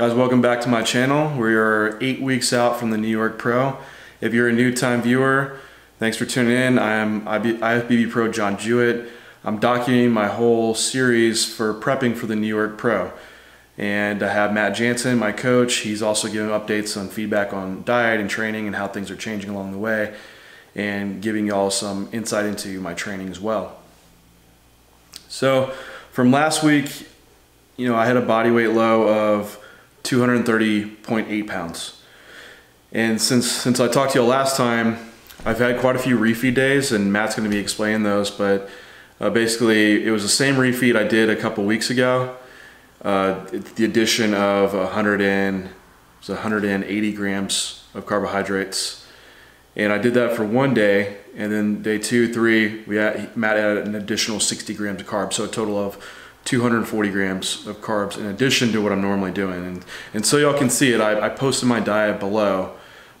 Guys, welcome back to my channel. We are 8 weeks out from the New York Pro. If you're a new time viewer, thanks for tuning in. I am IFBB Pro John Jewett. I'm documenting my whole series for prepping for the New York Pro. And I have Matt Jansen, my coach. He's also giving updates on feedback on diet and training and how things are changing along the way, and giving y'all some insight into my training as well. So from last week, you know, I had a body weight low of 230.8 pounds. And since I talked to y'all last time, I've had quite a few refeed days, and Matt's gonna be explaining those, but basically it was the same refeed I did a couple weeks ago. The addition of 180 grams of carbohydrates, and I did that for one day, and then day 2, 3, Matt added an additional 60 grams of carbs, so a total of 240 grams of carbs in addition to what I'm normally doing. And so y'all can see it, I posted my diet below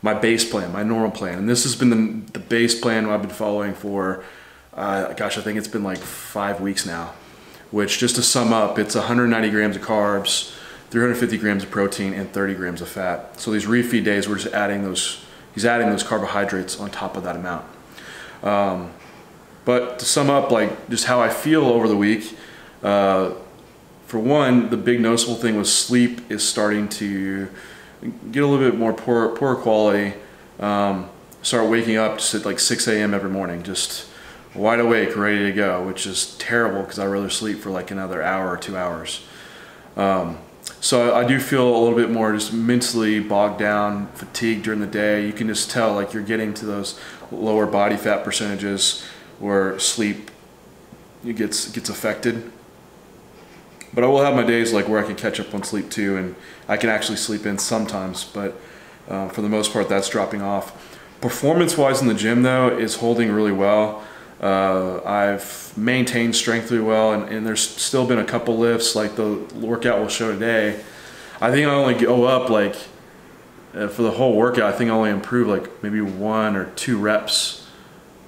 my base plan, my normal plan, and this has been the base plan I've been following for gosh, I think it's been like 5 weeks now. Which, just to sum up, it's 190 grams of carbs, 350 grams of protein, and 30 grams of fat. So these refeed days, we're just adding those, he's adding those carbohydrates on top of that amount. But to sum up, like, just how I feel over the week, for one, the big noticeable thing was sleep is starting to get a little bit more poor quality. Start waking up just at like 6 a.m. every morning, just wide awake, ready to go, which is terrible because I rather sleep for like another hour or 2 hours. So I do feel a little bit more just mentally bogged down, fatigued during the day. You can just tell, like, you're getting to those lower body fat percentages where sleep gets affected. But I will have my days like where I can catch up on sleep too, and I can actually sleep in sometimes, but for the most part, that's dropping off. Performance-wise in the gym though, is holding really well. I've maintained strength really well, and there's still been a couple lifts, like the workout we'll show today. I think I only go up like, for the whole workout, I think I only improve like maybe 1 or 2 reps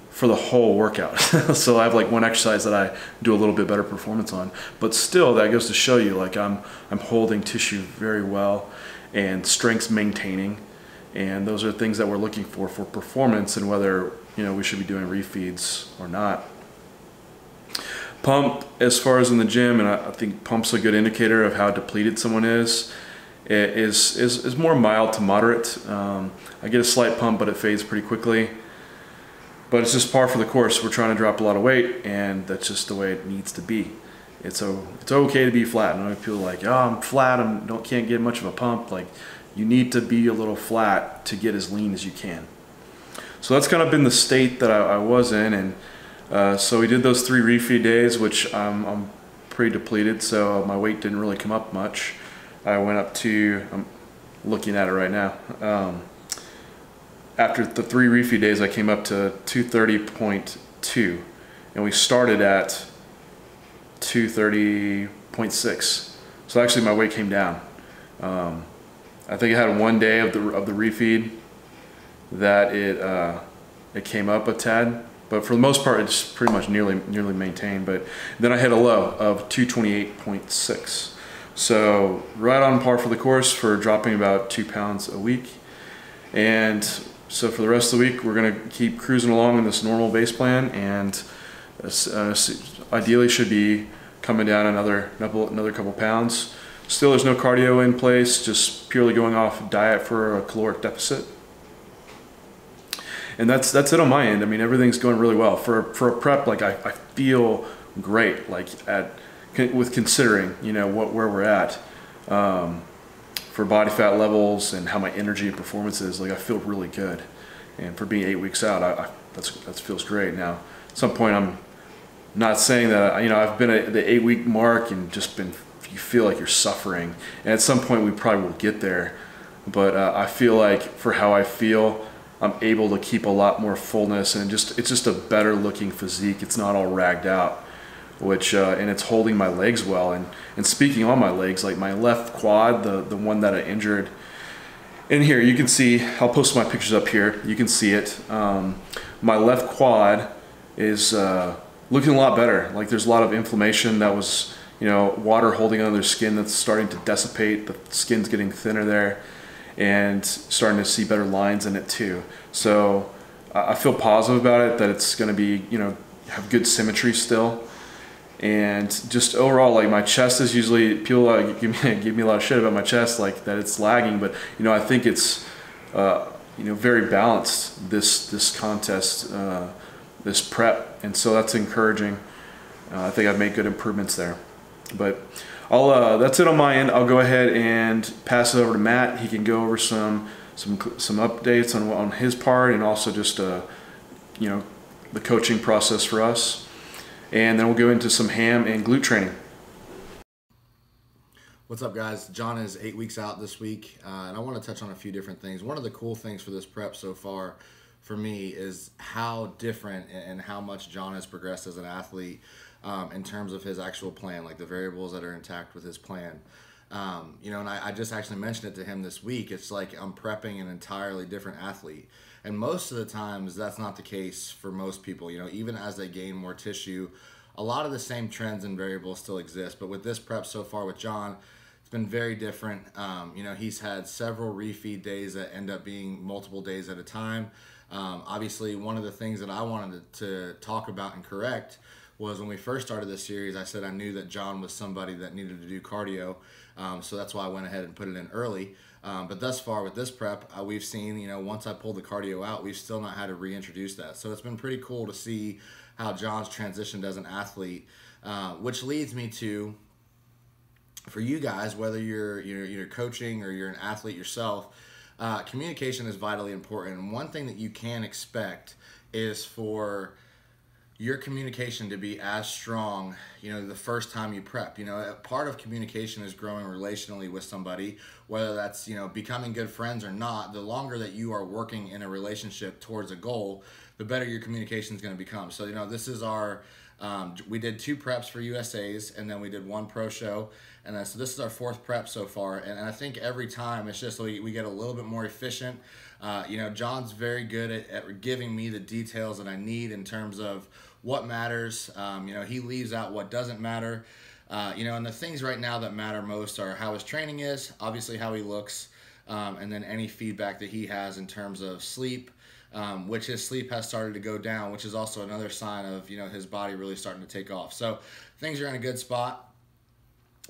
for the whole workout. So I have like one exercise that I do a little bit better performance on, but still that goes to show you, like, I'm holding tissue very well, and strength's maintaining. And those are things that we're looking for performance, and whether, you know, we should be doing refeeds or not. Pump, as far as in the gym, and I think pump's a good indicator of how depleted someone is, it is more mild to moderate. I get a slight pump, but it fades pretty quickly. But it's just par for the course. We're trying to drop a lot of weight, and that's just the way it needs to be. It's okay to be flat. I know people are like, oh, I'm flat, can't get much of a pump. Like, you need to be a little flat to get as lean as you can. So that's kind of been the state that I was in, and so we did those 3 refeed days, which I'm pretty depleted, so my weight didn't really come up much. I went up to, I'm looking at it right now, after the 3 refeed days I came up to 230.2, and we started at 230.6, so actually my weight came down. I think I had one day of the refeed that it came up a tad, but for the most part it's pretty much nearly maintained. But then I hit a low of 228.6, so right on par for the course for dropping about 2 pounds a week. And so for the rest of the week, we're gonna keep cruising along in this normal base plan, and ideally should be coming down another couple pounds. Still, there's no cardio in place, just purely going off diet for a caloric deficit. And that's it on my end. I mean, everything's going really well. For a prep, like, I feel great, like, with considering, you know, where we're at for body fat levels and how my energy and performance is. Like, I feel really good. And for being 8 weeks out, that feels great. Now, at some point, I'm not saying that, you know, I've been at the 8-week mark and just been, you feel like you're suffering. And at some point we probably will get there. But I feel like, for how I feel, I'm able to keep a lot more fullness, and it's just a better looking physique. It's not all ragged out, which and it's holding my legs well. And speaking on my legs, like my left quad, the one that I injured in here, you can see, I'll post my pictures up here, you can see it. My left quad is looking a lot better. Like, there's a lot of inflammation that was, you know, water holding on their skin that's starting to dissipate, the skin's getting thinner there, and starting to see better lines in it too. So I feel positive about it, that it's going to be, you know, have good symmetry still. And just overall, like, my chest is usually, people give me a lot of shit about my chest, like that it's lagging, but, you know, I think it's you know, very balanced this contest, this prep, and so that's encouraging. I think I've made good improvements there, but I'll that's it on my end. I'll go ahead and pass it over to Matt. He can go over some updates on his part, and also just you know, the coaching process for us, and then we'll go into some ham and glute training. What's up, guys? John is 8 weeks out this week, and I want to touch on a few different things. One of the cool things for this prep so far for me is how different and how much John has progressed as an athlete in terms of his actual plan, like the variables that are intact with his plan. You know, and I just actually mentioned it to him this week. It's like I'm prepping an entirely different athlete. And most of the times that's not the case for most people. You know, even as they gain more tissue, a lot of the same trends and variables still exist. But with this prep so far with John, it's been very different. You know, he's had several refeed days that end up being multiple days at a time. Obviously, one of the things that I wanted to talk about and correct was when we first started this series, I said I knew that John was somebody that needed to do cardio. So that's why I went ahead and put it in early. But thus far with this prep, we've seen, you know, once I pulled the cardio out, we've still not had to reintroduce that. So it's been pretty cool to see how John's transitioned as an athlete, which leads me to, for you guys, whether you're coaching or you're an athlete yourself, communication is vitally important. And one thing that you can expect is for your communication to be as strong, you know, the first time you prep. You know, part of communication is growing relationally with somebody, whether that's, you know, becoming good friends or not. The longer that you are working in a relationship towards a goal, the better your communication is going to become. So, you know, this is our, we did 2 preps for USAs, and then we did 1 pro show. And so this is our 4th prep so far. And I think every time it's just we get a little bit more efficient. You know, John's very good at giving me the details that I need in terms of what matters. You know, he leaves out what doesn't matter. You know, and the things right now that matter most are how his training is, obviously how he looks, and then any feedback that he has in terms of sleep, which his sleep has started to go down, which is also another sign of, you know, his body really starting to take off. So things are in a good spot.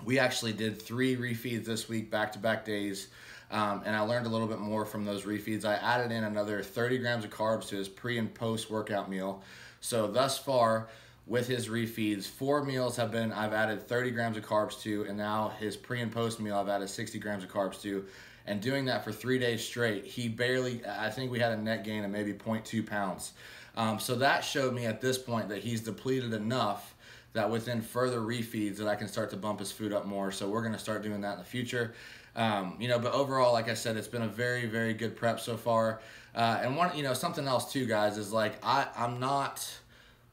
We actually did 3 refeeds this week, back-to-back days, and I learned a little bit more from those refeeds. I added in another 30 grams of carbs to his pre- and post-workout meal. So thus far, with his refeeds, 4 meals have been, I've added 30 grams of carbs to, and now his pre- and post-meal, I've added 60 grams of carbs to. And doing that for 3 days straight, he barely, I think we had a net gain of maybe 0.2 pounds. So that showed me at this point that he's depleted enough that within further refeeds that I can start to bump his food up more. So we're gonna start doing that in the future. You know, but overall, like I said, it's been a very, very good prep so far. And one, you know, something else too, guys, is like, I'm not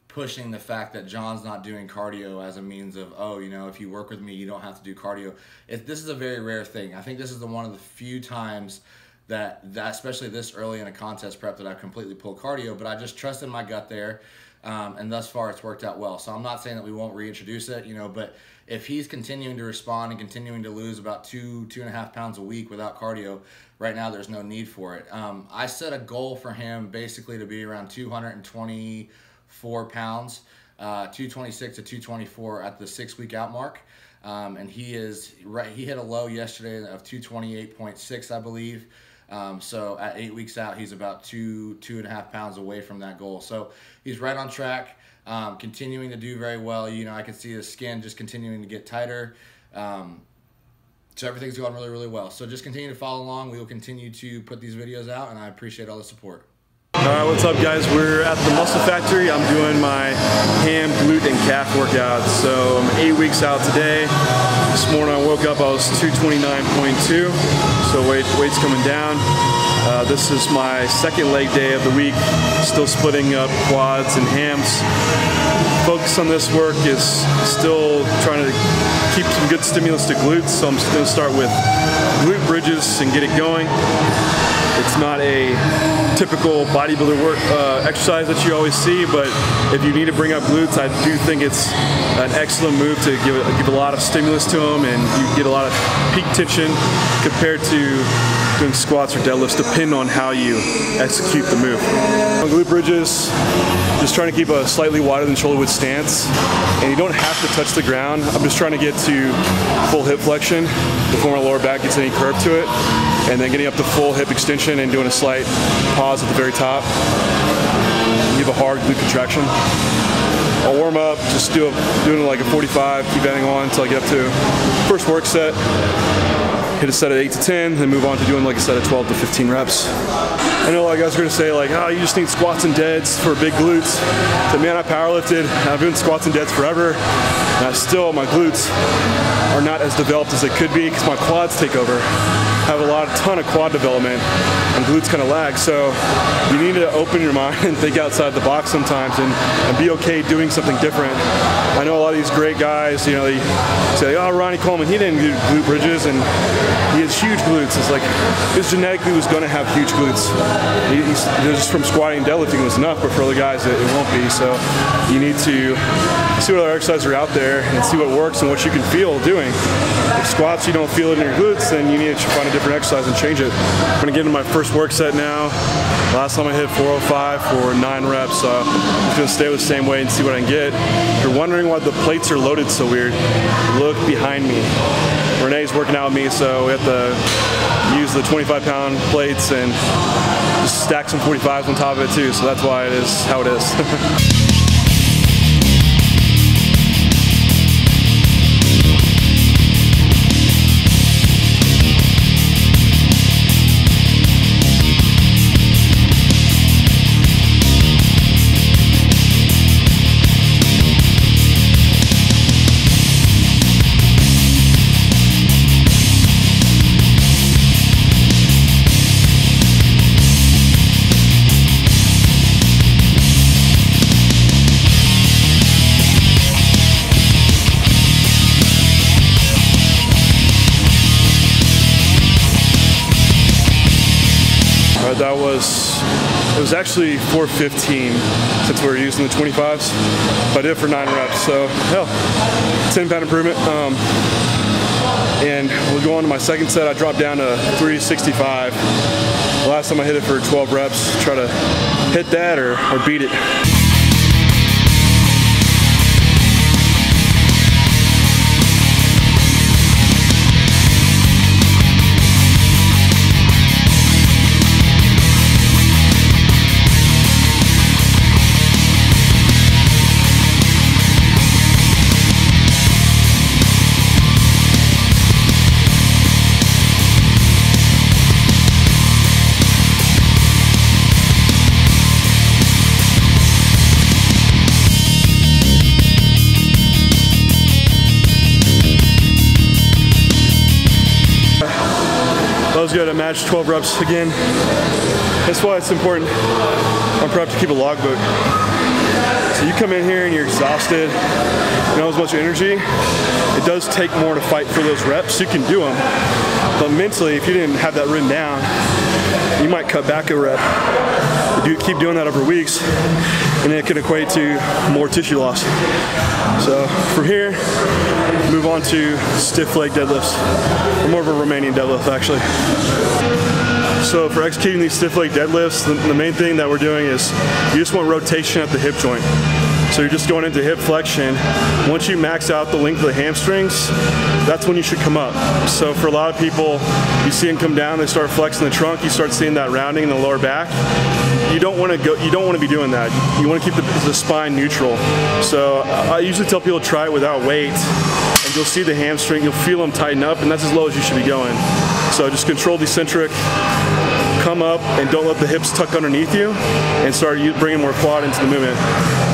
pushing the fact that John's not doing cardio as a means of, oh, you know, if you work with me, you don't have to do cardio. This is a very rare thing. I think this is one of the few times that especially this early in a contest prep that I've completely pulled cardio, but I just trusted my gut there. And thus far it's worked out well. So I'm not saying that we won't reintroduce it, you know, but if he's continuing to respond and continuing to lose about 2.5 pounds a week without cardio, right now there's no need for it. I set a goal for him basically to be around 224 pounds, 226 to 224 at the 6-week out mark. And he is right, he hit a low yesterday of 228.6, I believe. So at 8 weeks out, he's about 2.5 pounds away from that goal. So he's right on track, continuing to do very well. You know, I can see his skin just continuing to get tighter. So everything's going really, really well. So just continue to follow along. We will continue to put these videos out, and I appreciate all the support. All right, what's up, guys? We're at the Muscle Factory. I'm doing my ham, glute, and calf workouts. So I'm 8 weeks out today. This morning I woke up, I was 229.2, so weight's coming down. This is my 2nd leg day of the week, still splitting up quads and hams. Focus on this work is still trying to keep some good stimulus to glutes, so I'm just going to start with glute bridges and get it going. It's not a typical bodybuilder work exercise that you always see, but if you need to bring up glutes, I do think it's an excellent move to give a lot of stimulus to them, and you get a lot of peak tension compared to doing squats or deadlifts, depending on how you execute the move. On glute bridges, just trying to keep a slightly wider than shoulder width stance, and you don't have to touch the ground. I'm just trying to get to full hip flexion before my lower back gets any curve to it, and then getting up to full hip extension and doing a slight pause at the very top. Give a hard glute contraction. I'll warm up, just doing like a 45, keep adding on until I get up to first work set. Hit a set of 8 to 10, then move on to doing like a set of 12 to 15 reps. I know a lot of guys are going to say like, oh, you just need squats and deads for big glutes. But man, I powerlifted, I've been doing squats and deads forever, and I still, my glutes are not as developed as they could be because my quads take over. I have a ton of quad development, and glutes kind of lag, so you need to open your mind and think outside the box sometimes, and be okay doing something different. I know a lot of these great guys, you know, they say, oh, Ronnie Coleman, he didn't do glute bridges, and he has huge glutes. It's like, his genetically was going to have huge glutes. He's just from squatting and deadlifting was enough, but for other guys, it won't be. So you need to see what other exercises are out there and see what works and what you can feel doing. If squats, you don't feel it in your glutes, then you need to find a different exercise and change it. I'm going to get into my first work set now. Last time I hit 405 for 9 reps, so I'm just going to stay with the same way and see what I can get. If you're wondering why the plates are loaded so weird, look behind me. Renee's working out with me, so we have to use the 25-pound plates and just stack some 45s on top of it too, so that's why it is how it is. It was actually 415 since we were using the 25s, but I did it for 9 reps, so hell, 10-pound improvement. And we'll go on to my second set. I dropped down to 365. Last time I hit it for 12 reps, try to hit that or beat it. Good at match 12 reps again. That's why it's important on prep to keep a logbook. So you come in here and you're exhausted, you don't have as much energy. It does take more to fight for those reps. You can do them, but mentally, if you didn't have that written down, you might cut back a rep. You do keep doing that over weeks, and it could equate to more tissue loss. So from here, move on to stiff leg deadlifts, or more of a Romanian deadlift actually. So for executing these stiff leg deadlifts, the main thing that we're doing is you just want rotation at the hip joint. So you're just going into hip flexion. Once you max out the length of the hamstrings, that's when you should come up. So for a lot of people, you see them come down, they start flexing the trunk, you start seeing that rounding in the lower back. You don't want to go. You don't want to be doing that. You want to keep the spine neutral. So I usually tell people to try it without weight, and you'll see the hamstring, you'll feel them tighten up, and that's as low as you should be going. So just control the eccentric, come up, and don't let the hips tuck underneath you, and start bringing more quad into the movement.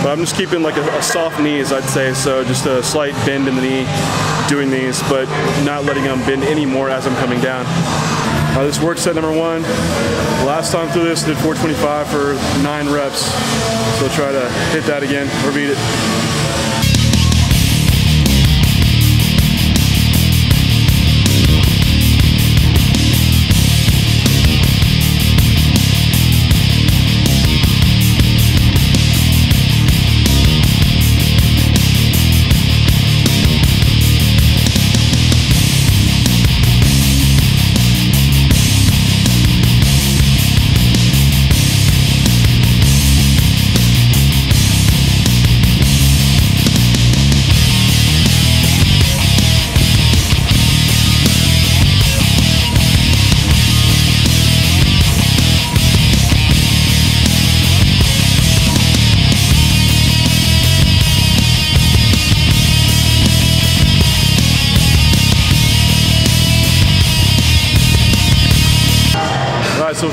But I'm just keeping like a soft knee, as I'd say, so just a slight bend in the knee doing these, but not letting them bend anymore as I'm coming down. This work set number 1. Last time through this, did 425 for 9 reps, so try to hit that again or beat it. so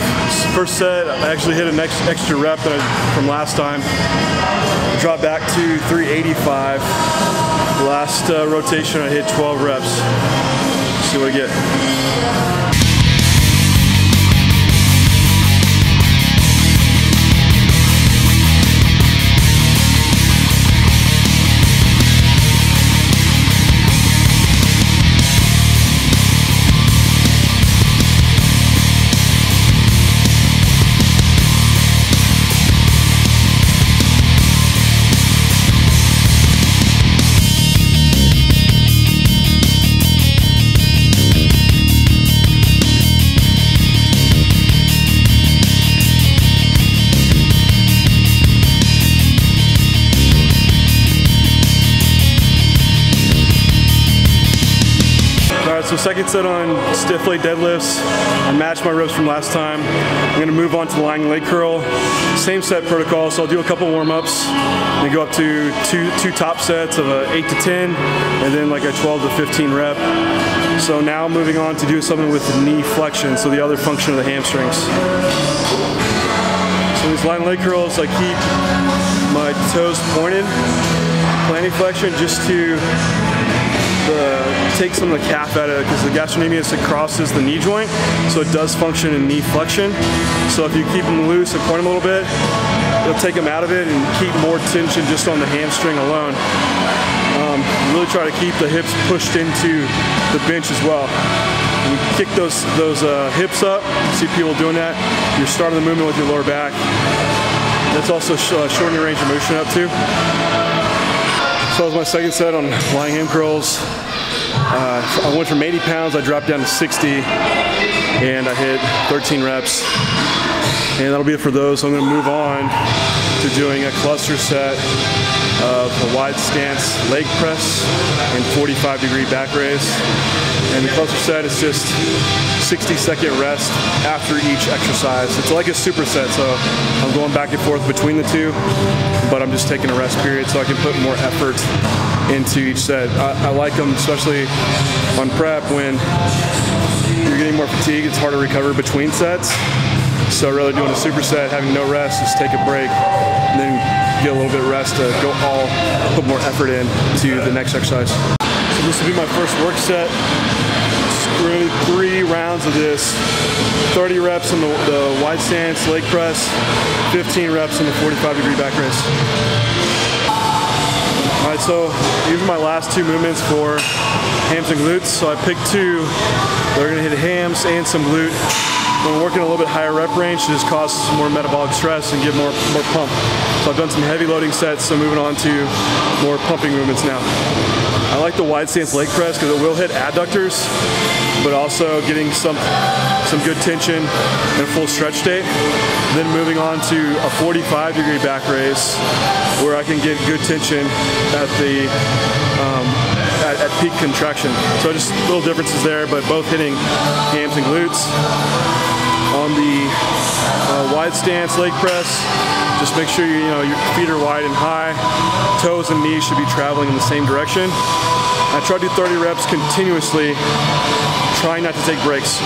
first set, I actually hit an extra rep that from last time. Dropped back to 385. Last rotation, I hit 12 reps. Let's see what I get. So second set on stiff leg deadlifts. I matched my reps from last time. I'm gonna move on to the lying leg curl. Same set protocol, so I'll do a couple warm-ups and go up to two top sets of a 8 to 10 and then like a 12 to 15 rep. So now moving on to do something with the knee flexion, so the other function of the hamstrings. So these lying leg curls, I keep my toes pointed. Plantar flexion just to take some of the calf out of it, because the gastrocnemius, it crosses the knee joint, so it does function in knee flexion. So if you keep them loose and point them a little bit, it'll take them out of it and keep more tension just on the hamstring alone. Really try to keep the hips pushed into the bench as well. When you kick those hips up, you see people doing that, you're starting the movement with your lower back. That's also shortening your range of motion up too. So that was my second set on lying ham curls. I went from 80 pounds, I dropped down to 60, and I hit 13 reps. And that'll be it for those, so I'm gonna move on to doing a cluster set of a wide stance leg press and 45-degree back raise. And the cluster set is just 60-second rest after each exercise. It's like a superset, so I'm going back and forth between the two, but I'm just taking a rest period so I can put more effort into each set. I like them, especially on prep, when you're getting more fatigue, it's hard to recover between sets. So rather doing a superset, having no rest, just take a break, and then get a little bit of rest to go all, put more effort in to the next exercise. So this will be my first work set. Really 3 rounds of this, 30 reps in the wide stance leg press, 15 reps in the 45-degree back raise. All right, so these are my last 2 movements for hams and glutes. So I picked 2 that are gonna hit hams and some glute. When working a little bit higher rep range, to just cause some more metabolic stress and get more pump. So I've done some heavy loading sets, so moving on to more pumping movements now. I like the wide stance leg press because it will hit adductors, but also getting some good tension and a full stretch state. Then moving on to a 45-degree back raise, where I can get good tension at the at peak contraction. So just little differences there, but both hitting hams and glutes. On the wide stance leg press, just make sure your feet are wide and high. Toes and knees should be traveling in the same direction. I try to do 30 reps continuously, trying not to take breaks.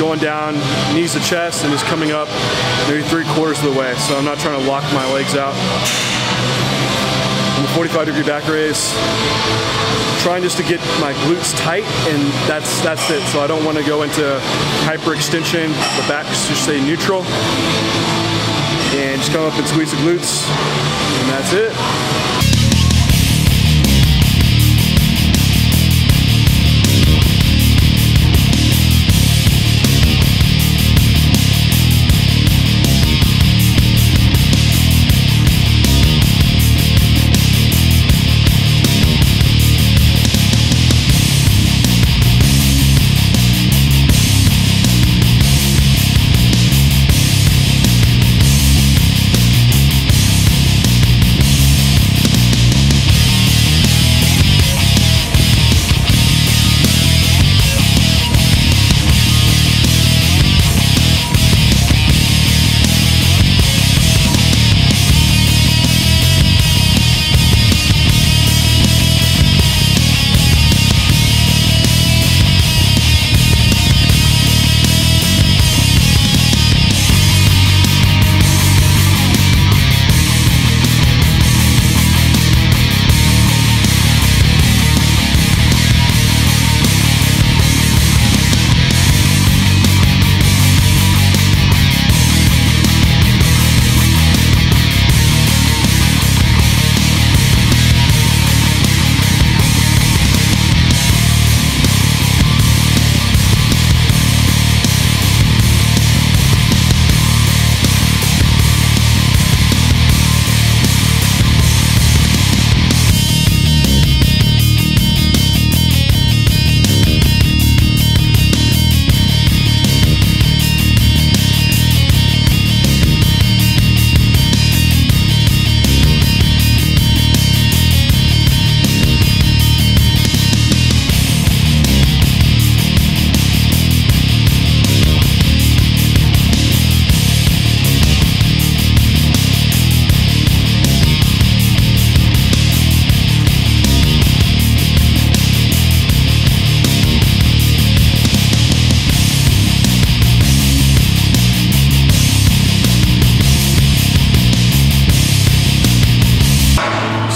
Going down, knees to chest, and just coming up maybe 3/4 of the way. So I'm not trying to lock my legs out. And the 45-degree back raise, trying just to get my glutes tight, and that's it. So I don't want to go into hyperextension. The back's just stay neutral. And just come up and squeeze the glutes, and that's it.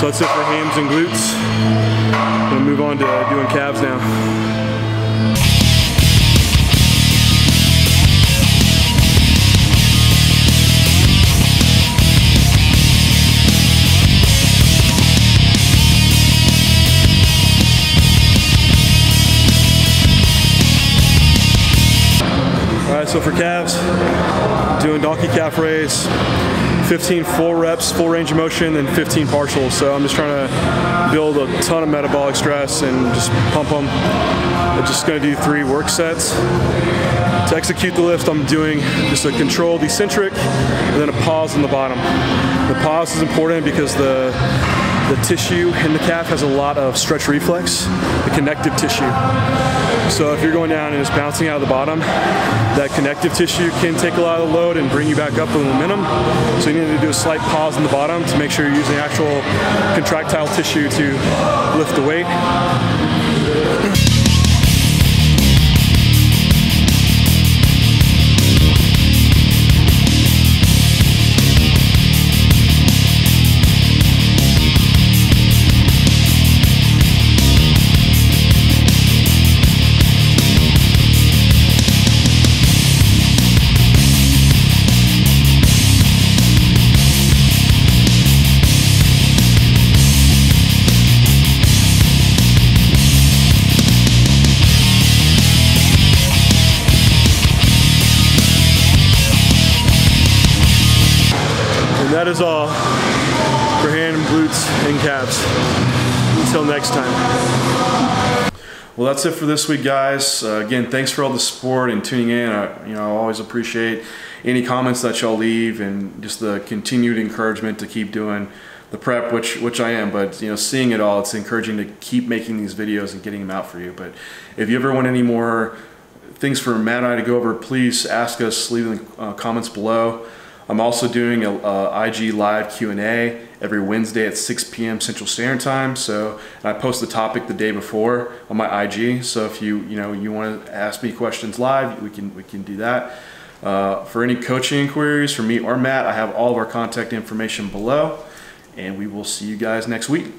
So that's it for hams and glutes. I'm gonna move on to doing calves now. So for calves, doing donkey calf raise, 15 full reps, full range of motion, and 15 partials. So I'm just trying to build a ton of metabolic stress and just pump them. I'm just gonna do 3 work sets. To execute the lift, I'm doing just a controlled eccentric and then a pause on the bottom. The pause is important because the tissue in the calf has a lot of stretch reflex, the connective tissue. So if you're going down and it's bouncing out of the bottom, that connective tissue can take a lot of the load and bring you back up with momentum. So you need to do a slight pause in the bottom to make sure you're using actual contractile tissue to lift the weight. That is all for hand, glutes, and calves. Until next time. Well, that's it for this week, guys. Again, thanks for all the support and tuning in. I always appreciate any comments that y'all leave and just the continued encouragement to keep doing the prep, which I am, but seeing it all, it's encouraging to keep making these videos and getting them out for you. But if you ever want any more things for Matt and I to go over, please ask us, leave in the comments below. I'm also doing a IG live Q&A every Wednesday at 6 p.m. Central Standard Time. So, and I post the topic the day before on my IG. So if you want to ask me questions live, we can do that. For any coaching inquiries for me or Matt, I have all of our contact information below, and we will see you guys next week.